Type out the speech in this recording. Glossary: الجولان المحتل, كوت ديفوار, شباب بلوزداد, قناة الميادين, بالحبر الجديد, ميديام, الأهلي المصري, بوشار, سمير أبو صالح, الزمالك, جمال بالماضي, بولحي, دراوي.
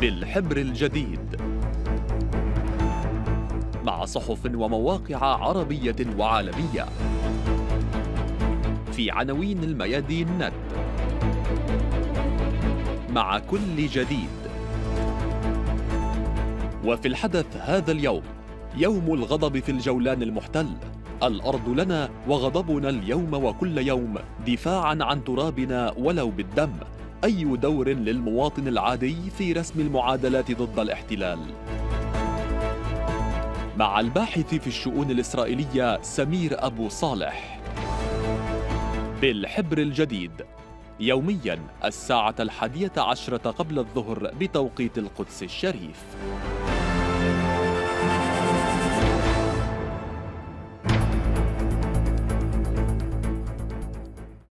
بالحبر الجديد مع صحف ومواقع عربية وعالمية في عناوين الميادين نت مع كل جديد. وفي الحدث هذا اليوم يوم الغضب في الجولان المحتل، الأرض لنا وغضبنا اليوم وكل يوم، دفاعاً عن ترابنا ولو بالدم، أي دور للمواطن العادي في رسم المعادلات ضد الاحتلال. مع الباحث في الشؤون الإسرائيلية سمير أبو صالح. بالحبر الجديد يومياً الساعة 11:10 قبل الظهر بتوقيت القدس الشريف.